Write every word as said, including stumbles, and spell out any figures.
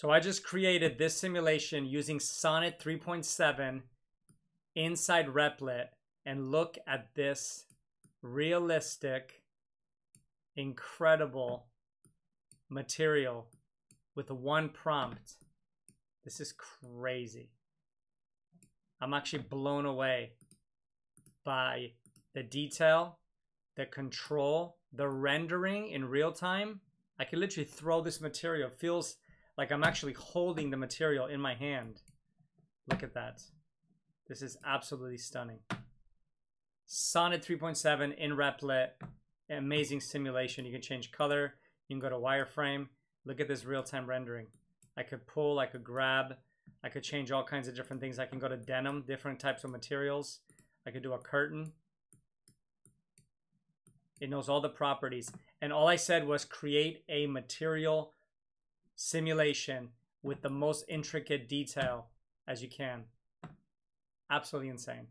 So I just created this simulation using Sonnet three point seven inside Replit, and look at this realistic, incredible material with one prompt. This is crazy. I'm actually blown away by the detail, the control, the rendering in real time. I can literally throw this material. It feels like I'm actually holding the material in my hand. Look at that. This is absolutely stunning. Sonnet three point seven in Replit. Amazing simulation. You can change color. You can go to wireframe. Look at this real-time rendering. I could pull. I could grab. I could change all kinds of different things. I can go to denim, different types of materials. I could do a curtain. It knows all the properties. And all I said was create a material simulation with the most intricate detail as you can. Absolutely insane.